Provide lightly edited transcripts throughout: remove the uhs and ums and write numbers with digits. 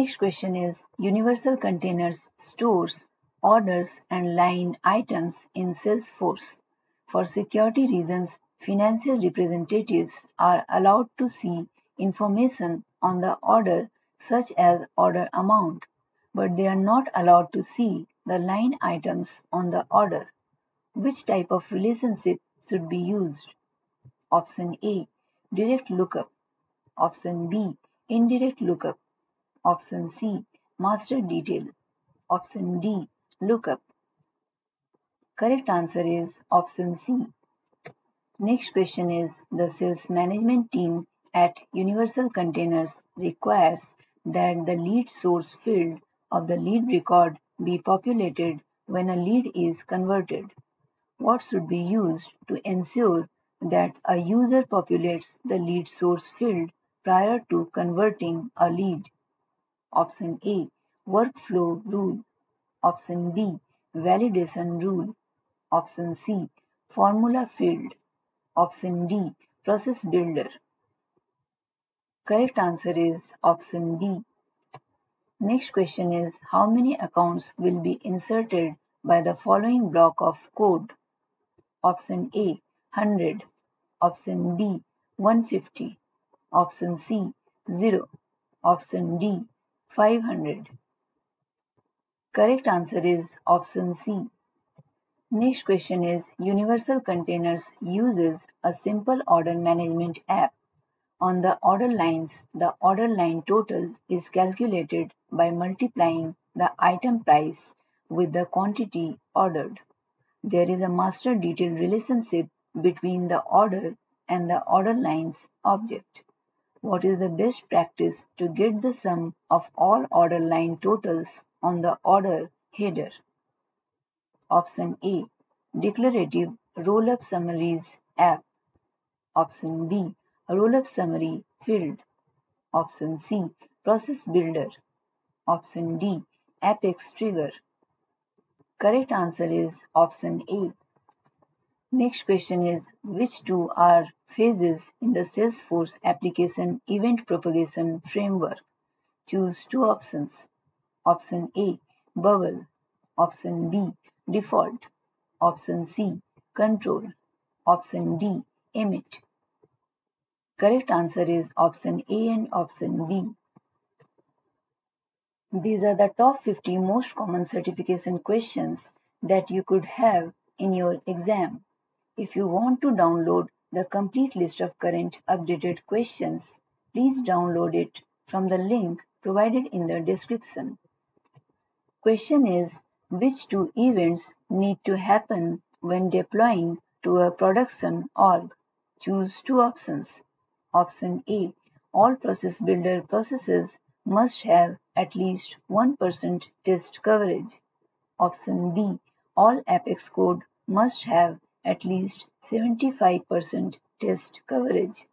Next question is, Universal Containers stores orders and line items in Salesforce. For security reasons, financial representatives are allowed to see information on the order such as order amount, but they are not allowed to see the line items on the order. Which type of relationship should be used? Option A, direct lookup. Option B, indirect lookup. Option C, master detail. Option D, lookup. Correct answer is option C. Next question is, the sales management team at Universal Containers requires that the lead source field of the lead record be populated when a lead is converted. What should be used to ensure that a user populates the lead source field prior to converting a lead? Option A, Workflow Rule. Option B, Validation Rule. Option C, Formula Field. Option D, Process Builder. Correct answer is option B. Next question is, how many accounts will be inserted by the following block of code? Option A, 100. Option B, 150. Option C, 0. Option D, 500. Correct answer is option C. Next question is, Universal Containers uses a simple order management app. On the order lines, the order line total is calculated by multiplying the item price with the quantity ordered. There is a master detail relationship between the order and the order lines object. What is the best practice to get the sum of all order line totals on the order header? Option A, declarative roll-up summaries app. Option B, roll-up summary field. Option C, process builder. Option D, Apex trigger. Correct answer is option A. Next question is, which two are phases in the Salesforce application event propagation framework? Choose two options. Option A, bubble. Option B, default. Option C, control. Option D, emit. Correct answer is option A and option B. These are the top 50 most common certification questions that you could have in your exam. If you want to download the complete list of current updated questions, please download it from the link provided in the description. Question is, which two events need to happen when deploying to a production org? Choose two options. Option A, all process builder processes must have at least 1% test coverage. Option B, all Apex code must have at least 75% test coverage.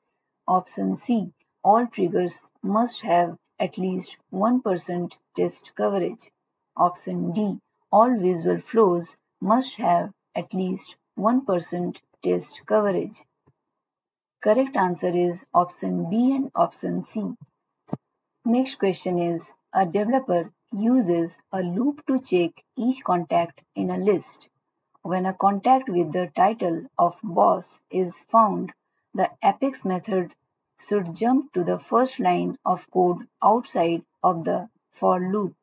Option C, all triggers must have at least 1% test coverage. Option D, all visual flows must have at least 1% test coverage. Correct answer is option B and option C. Next question is, a developer uses a loop to check each contact in a list. When a contact with the title of boss is found, the Apex method should jump to the first line of code outside of the for loop.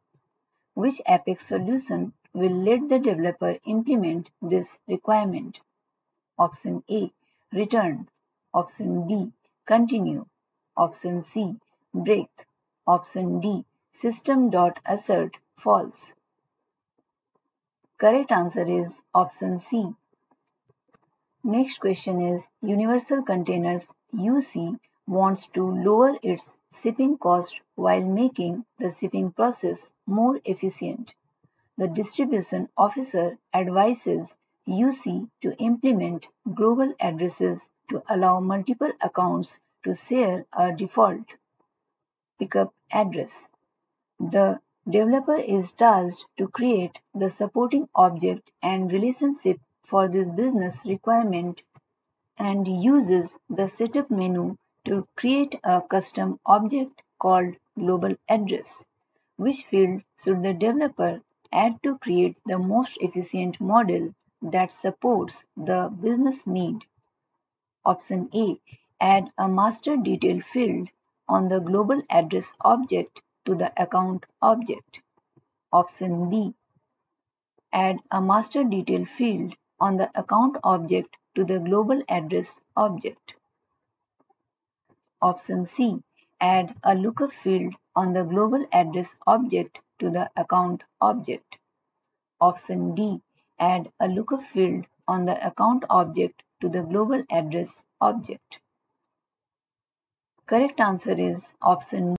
Which Apex solution will let the developer implement this requirement? Option A, return. Option B, continue. Option C, break. Option D, system.assert false. Correct answer is option C. Next question is, Universal Containers UC wants to lower its shipping cost while making the shipping process more efficient. The distribution officer advises UC to implement global addresses to allow multiple accounts to share a default pickup address. The developer is tasked to create the supporting object and relationship for this business requirement and uses the setup menu to create a custom object called global address. Which field should the developer add to create the most efficient model that supports the business need? Option A, add a master detail field on the global address object to the account object. Option B, add a master detail field on the account object to the global address object. Option C, add a lookup field on the global address object to the account object. Option D, add a lookup field on the account object to the global address object. Correct answer is option